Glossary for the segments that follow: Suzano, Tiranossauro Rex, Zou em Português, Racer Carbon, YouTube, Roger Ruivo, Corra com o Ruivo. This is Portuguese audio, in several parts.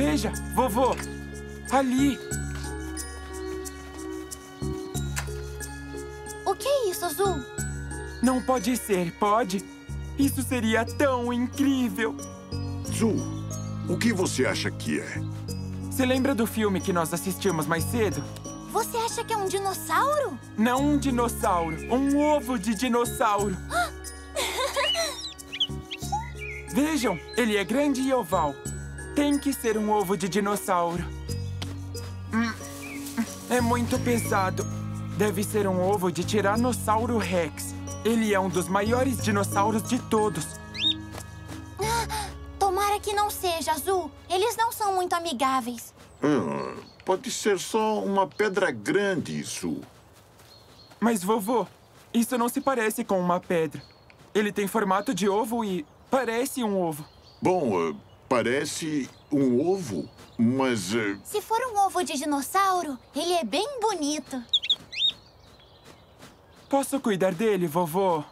Veja, vovô, ali. O que é isso, Zou? Não pode ser, pode? Isso seria tão incrível. Zou, o que você acha que é? Você lembra do filme que nós assistimos mais cedo? Você acha que é um dinossauro? Não um dinossauro, um ovo de dinossauro. Vejam, ele é grande e oval. Tem que ser um ovo de dinossauro. É muito pesado. Deve ser um ovo de Tiranossauro Rex. Ele é um dos maiores dinossauros de todos. Tomara que não seja, Zou. Eles não são muito amigáveis. Pode ser só uma pedra grande, Zou. Mas, vovô, isso não se parece com uma pedra. Ele tem formato de ovo e... parece um ovo. Bom, parece um ovo, mas... Se for um ovo de dinossauro, ele é bem bonito. Posso cuidar dele, vovô?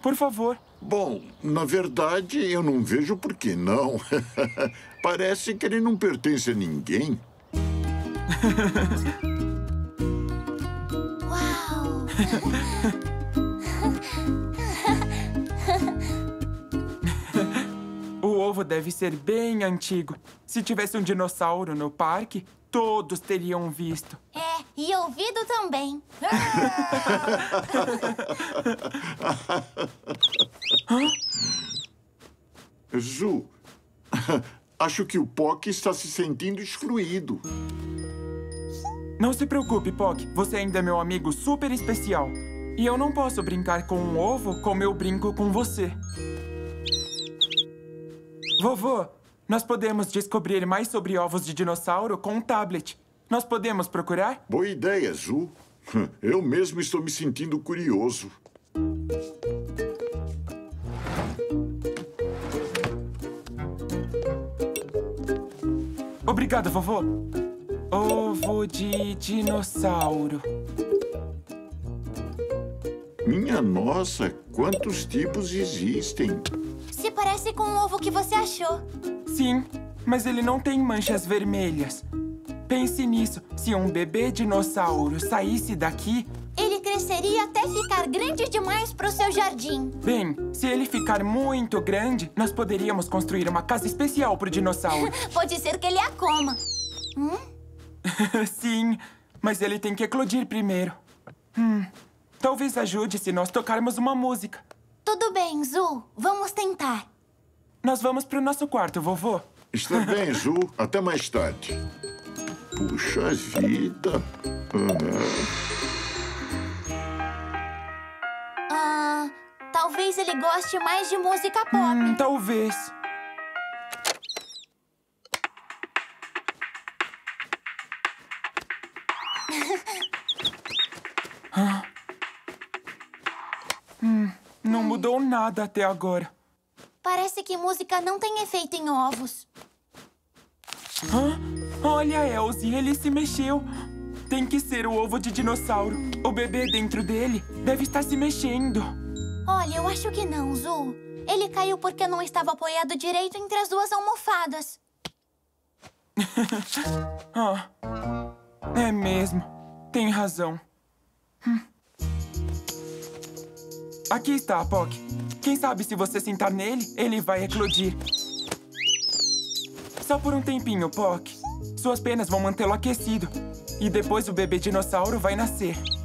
Por favor. Bom, na verdade, eu não vejo por que não. Parece que ele não pertence a ninguém. Uau! O ovo deve ser bem antigo. Se tivesse um dinossauro no parque, todos teriam visto. É, e ouvido também. Zou, acho que o Poc está se sentindo excluído. Não se preocupe, Poc. Você ainda é meu amigo super especial. E eu não posso brincar com um ovo como eu brinco com você. Vovô, nós podemos descobrir mais sobre ovos de dinossauro com um tablet. Nós podemos procurar? Boa ideia, Zou. Eu mesmo estou me sentindo curioso. Obrigado, vovô. Ovo de dinossauro. Minha nossa, quantos tipos existem? Se parece com o ovo que você achou. Sim, mas ele não tem manchas vermelhas. Pense nisso. Se um bebê dinossauro saísse daqui... ele cresceria até ficar grande demais para o seu jardim. Bem, se ele ficar muito grande, nós poderíamos construir uma casa especial para o dinossauro. Pode ser que ele a coma. Sim, mas ele tem que eclodir primeiro. Talvez ajude se nós tocarmos uma música. Tudo bem, Zou. Vamos tentar. Nós vamos pro nosso quarto, vovô. Está bem, Zou. Até mais tarde. Puxa vida. Talvez ele goste mais de música pop. Talvez. Não mudou nada até agora. Parece que música não tem efeito em ovos. Olha, Elsie, ele se mexeu. Tem que ser o ovo de dinossauro. O bebê dentro dele deve estar se mexendo. Olha, eu acho que não, Zou. Ele caiu porque não estava apoiado direito entre as duas almofadas. É mesmo. Tem razão. Aqui está, Poc. Quem sabe se você sentar nele, ele vai eclodir. Só por um tempinho, Poc. Suas penas vão mantê-lo aquecido. E depois o bebê dinossauro vai nascer.